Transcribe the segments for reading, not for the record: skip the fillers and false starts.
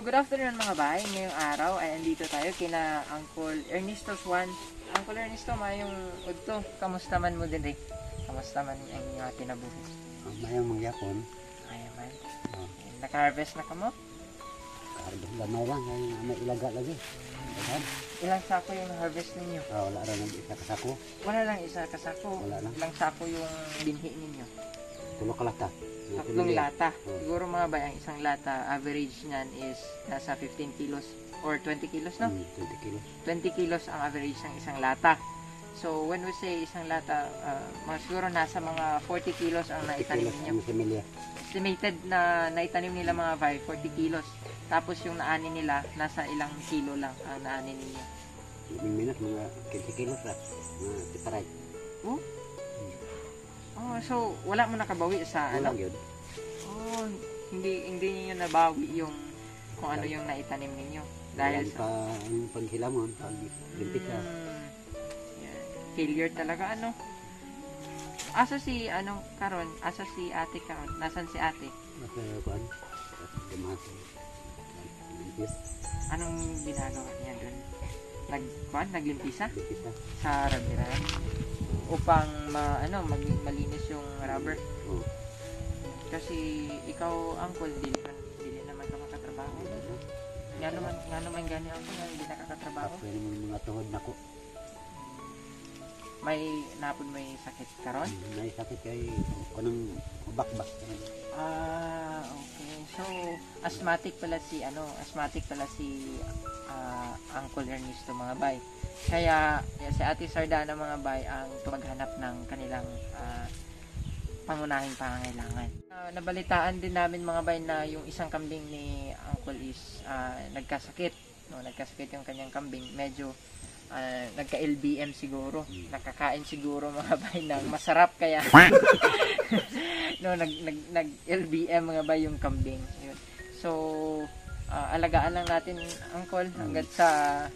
So, good afternoon mga bay. Ngayong araw ay andito tayo kina Uncle Ernesto Swan. Uncle Ernesto, mayong udto. Kamusta man mo din rin? Kamusta man ang inyong kinabuhi? Mayang mangyapon. Mayang man. Naka-harvest na ka mo? Naka-harvest na mo lang. May ilaga lagi. Ilang sako yung harvest ninyo? Wala lang isa kasako. Wala lang isa kasako. Ilang sako yung binhi ninyo? Tulo ka lata. Tatlong lata. Siguro mga bay, ang isang lata, average niyan is nasa 15 kilos or 20 kilos, no? 20 kilos. 20 kilos ang average ng isang lata. So, when we say isang lata, siguro nasa mga 40 kilos ang naitanim niyo. Estimated na naitanim nila mga bay, 40 kilos. Tapos yung naanin nila, nasa ilang kilo lang ang naanin niyo. Minus mga 20 kilos lang. Mga tiparay. Oh? Oh, so wala mo nakabawi sa ano? Yun. Oh, hindi niyo nabawi yung kung ano yung naitanim ninyo dahil sa panghilamon, pagbitika. Yeah. Failure talaga ano. Asa si ano karon? Asa si Ate karon? Nasaan si Ate? Nasa kuan. Anong ginagawa niya doon? Naglimpisa? Sa rabirahan. Upang maging malinis yung rubber. Kasi ikaw uncle dili naman ka makatrabaho. Nga naman gani ako nga hindi nakakatrabaho. Pwede mo mga tuhod na ko. May napon may sakit karon? May sakit kay kanang bakbak. Ah, okay. So asthmatic pala si Uncle Ernesto mga bay. Kaya si Ate Sardana mga bay ang maghanap ng kanilang pangunahing pangangailangan. Nabalitaan din namin mga bay na yung isang kambing ni Uncle is nagkasakit. No, nagkasakit yung kanyang kambing. Medyo nagka-LBM siguro. Nakakain siguro mga bay ng masarap kaya no, nag-LBM mga bay yung kambing. Yun. So alagaan lang natin, Uncle, hanggat sa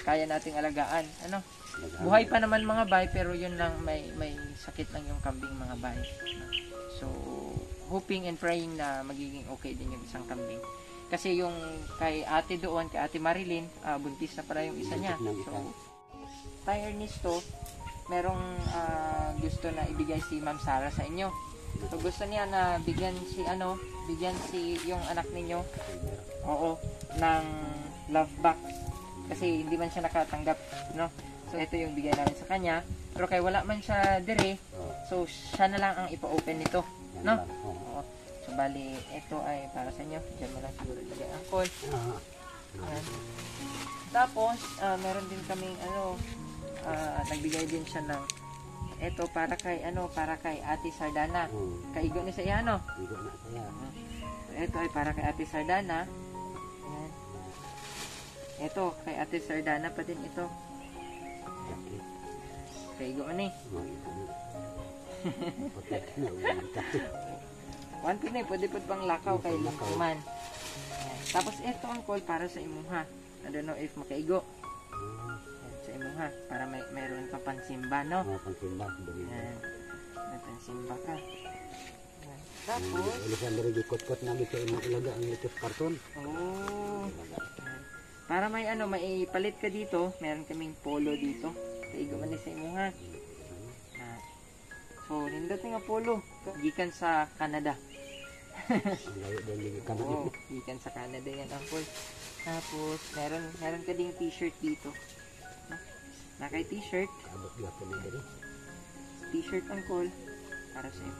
kaya nating alagaan. Ano? Buhay pa naman mga bay, pero yun lang, may sakit lang yung kambing mga bay. So, hoping and praying na magiging okay din yung isang kambing. Kasi yung kay Ate doon, kay Ate Marilyn, buntis na pala yung isa niya. So, Tay Ernesto, merong gusto na ibigay si Ma'am Sara sa inyo. So, gusto niya na bigyan si yung anak ninyo. Oo, ng love box. Kasi hindi man siya nakatanggap, no? So, ito yung bigay namin sa kanya. Pero kay wala man siya dire, so siya na lang ang ipa-open nito, no? Oo. So, bali, ito ay para sa inyo. Diyan mo lang siguro ibigay ang call. Tapos, meron din kaming, nagbigay din siya ng ito para kay Ate Sardana. Kaigo ni sa iya, no? Kaigo na sa iya. Ito ay para kay Ate Sardana. Ayan. Ito kay Ate Sardana pa din ito. Kaigo ni. Wanti na, pwede po pang lakaw kay Lukuman. Tapos ito ang call para sa imuha. I don't know if makaigo. Sa imo ha, para mayroon ka pansimba, no? Pansimba. Ayan. Pansimba ka. Ayan. Tapos Alexander, ikot-kot namin sa imo ilaga ang litros karton. Oo. Para maipalit ka dito, meron kaming polo dito. Kaigo man sa imo ha. So, nindot nga polo. Gikan sa Canada. Oo, gikan sa Canada yan ang polo. Tapos, meron ka ding t-shirt dito. Nakay t-shirt. T-shirt ang call para sa iyo.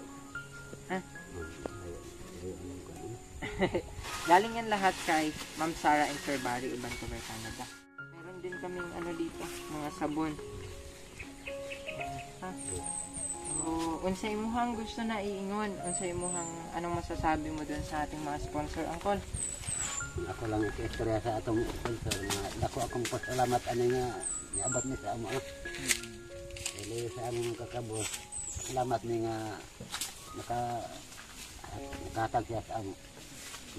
Ha? Galing yan lahat kay Ma'am Sara and Sir Barry, Vancouver, Canada. Meron din kaming dito, mga sabon. Ha? So, unsay imuhang gusto na iingon? Unsay imuhang anong masasabi mo doon sa ating mga sponsor ang call? Ako lang ikistorya sa atong sponsor. Dako akong pasalamat nga niabot ni sa amo. Dili sa among kakabos. Salamat ni nga nakatag siya sa amo.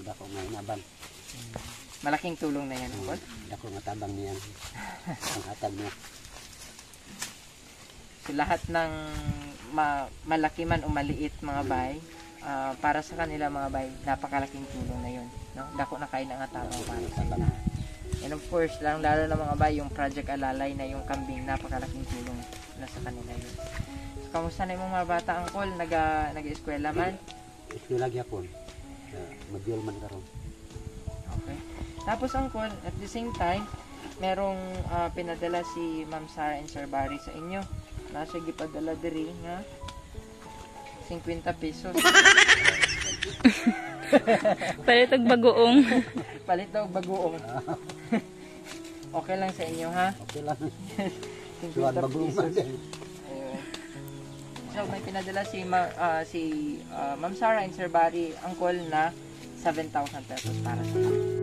Dako nga inabang. Malaking tulong na yan, Uncle. Dako nga tabang niyan. Ang hatag niya. So, lahat ng malaki man o maliit mga bay, para sa kanila mga bay, napakalaking tulong na yun, no? Dako na kain ang ataro para sa kanila. And of course, lang lalo na mga bay, yung Project Alalay na yung kambing, napakalaking tulong na sa kanila yun. So, kamusta na yung mga bata, angkol? Nag-eskwela man? Eskwela gyapon. Mag-duel man karon. Okay. Tapos angkol, at the same time, merong pinadala si Ma'am Sarah and Sir Barry sa inyo. Nasa gipadala diri nga 50 pesos. Palit og bagoong. Palit daw bagoong. Okay lang sa inyo, ha? Okay lang. 50 pesos. So may pinadala si Ma'am Sarah and Sir Barry ang call na 7,000 pesos para sa inyo.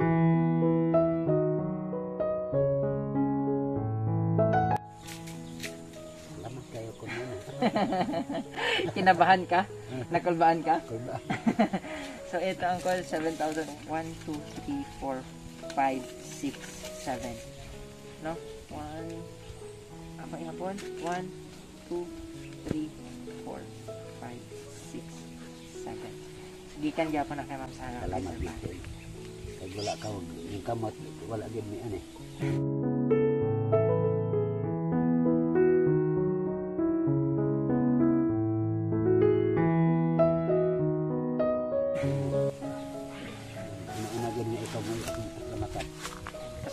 Kinabahan ka? Nakulbaan ka? So ito ang call, 7,000. 1, 2, 3, 4, 5, 6, 7. No? 1, apa yung hapon? 1, 2, 3, 4, 5, 6, 7. Sigikan dyan po na kay Ma'am Sarah. Salamat dito. Kag wala ka, yung kamot, wala din may ane.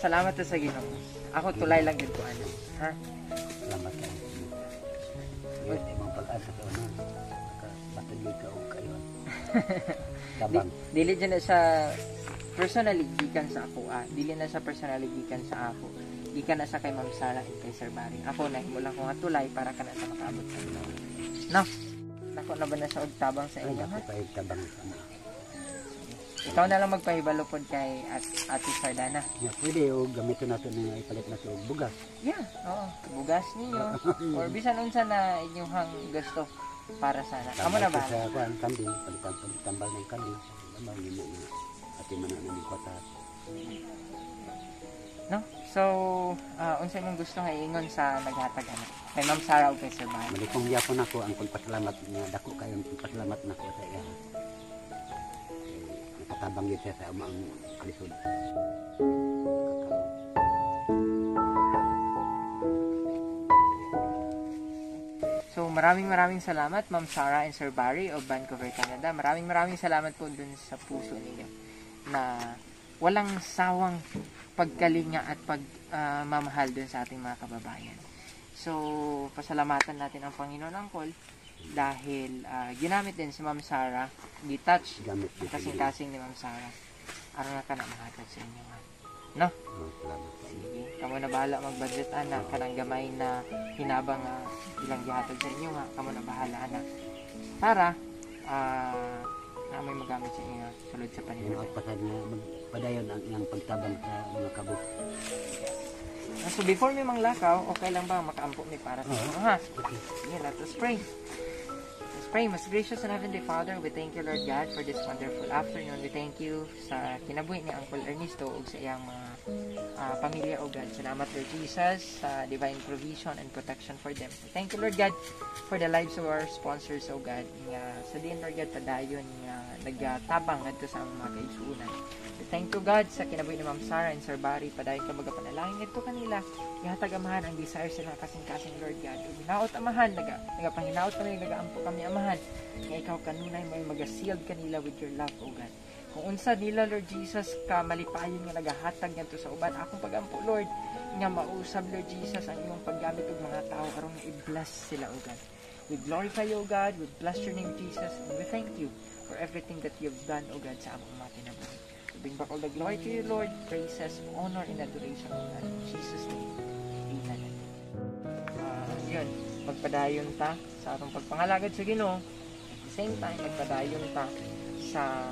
Salamat sa Ginoo. Ako tulay lang din ko ano. Ha? Salamat kayo. Wait, mga pag-asa ko na. Matagal ka o kayo. Tabang. Dili dyan na sa personally gikan sa ako. Dili na sa personally gikan sa ako. Gikan na sa kay Ma'am Sarah at kay Sir Barry. Ako na, mula ko nga tulay para ka na sa makaabot sa inyo. No? Ako na ba na sa tabang sa inyo? Ako pa yung tabang sa inyo. Ikaw na lang magpahibalo po kay Ate Sardana. Yeah, pwede o gamitin natin na ipalit natin o bugas. Yeah, oo. Bugas ninyo. Or bisan unsa na inyuhang gusto para sana. Amo na ba? Sa kuan kambing, palitambal ng kambing. Amo nimo ni Ate Manana ni Kota. No? So, unsa imong gusto nga iingon sa naghatag anak? Kay Ma'am Sarah o kay Sir Bayan. Malikong yapon ako ang pagpasalamat nga dako kayong pagpasalamat nako sa iya. Katabang yun siya sa umang kalisod. So maraming salamat Ma'am Sarah and Sir Barry of Vancouver, Canada. Maraming salamat po dun sa puso ninyo na walang sawang pagkalinga at pagmamahal dun sa ating mga kababayan. So pasalamatan natin ang Panginoon Angkol dahil ginamit din si Ma'am Sarah, detach kasing-kasing ni Ma'am Sarah aron na ka na mahatag sa inyo, no? Sige, kamo na bahala mag-budget anak, kanang gamay na hinabang ilang gihatag sa inyo nga, kamo na bahala anak para na may magamit sa inyo sulod sa paningin padayon ang ilang pagtabang sa mga kabuk. So before may manglakaw, okay lang ba makaampo mi para sa inyo, ha? Okay. Yeah, let us pray. Let's pray. Most gracious and heavenly Father, we thank you Lord God for this wonderful afternoon. We thank you sa kinabuhi ni Uncle Ernesto ug sa iyang mga pamilya o God. Salamat Lord Jesus sa divine provision and protection for them. We thank you Lord God for the lives of our sponsors o God. Sa din Lord God padayon nga nagtabang ngadto sa mga kaigsuonan. Thank you God sa kinabuhi ni Ma'am Sarah and Sir Barry. Padayon ka magapanalangin ngadto kanila. Ihatag amahan ang desire sa mga kasing-kasing Lord God. Ug hinaot amahan nagapanginaot kami nagaampo kami amahan. Nga ikaw kanunay may magasealed kanila with your love o God. Kung unsa nila Lord Jesus ka malipayon nga nagahatag ngadto sa uban akong pagampo Lord nga mausab Lord Jesus ang imong paggamit og mga tawo aron i-bless sila o God. We glorify you o God. We bless your name Jesus. And we thank you for everything that you've done o God sa among mga tinabuhi. Bring back all the glory to you, Lord. Praises, honor, and adoration. In Jesus' name, amen. Yun, magpadayon ta sa atong pagpangalagad sa Ginoo. At the same time, magpadayon ta sa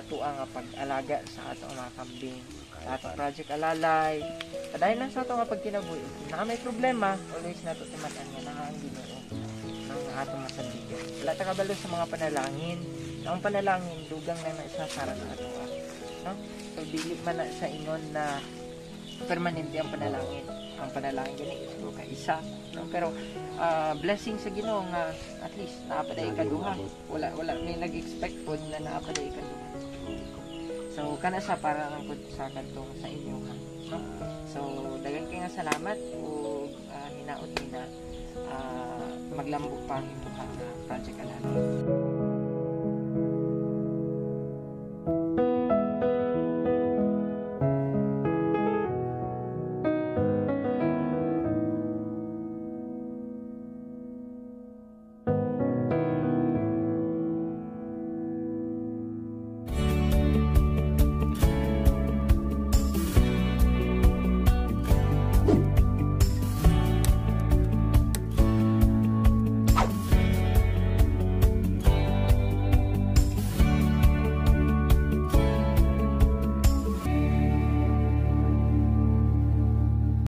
ato ang pag-alaga sa atong mga kambing, sa atong Project Alalay. Padayon lang sa atong pagkinabuhi. Na may problema, always nato timatan nga na ang Ginoo ang atong masandigan. Wala ta kabalo sa mga panalangin. Ang panalangin, dugang na maisasara na ato. No? So, dili man na sa ingon na permanente ang panalangin. ang panalangin gani so ka isa no? Pero blessing sa Ginoo nga at least naapaday ka duha, wala may nag-expect pod na naapaday ka duha. So kana sa para lang pod sa kadtong sa inyo ha. No? So dagan kay nga salamat ug hinaot ni na maglambok pa ang imong project ana.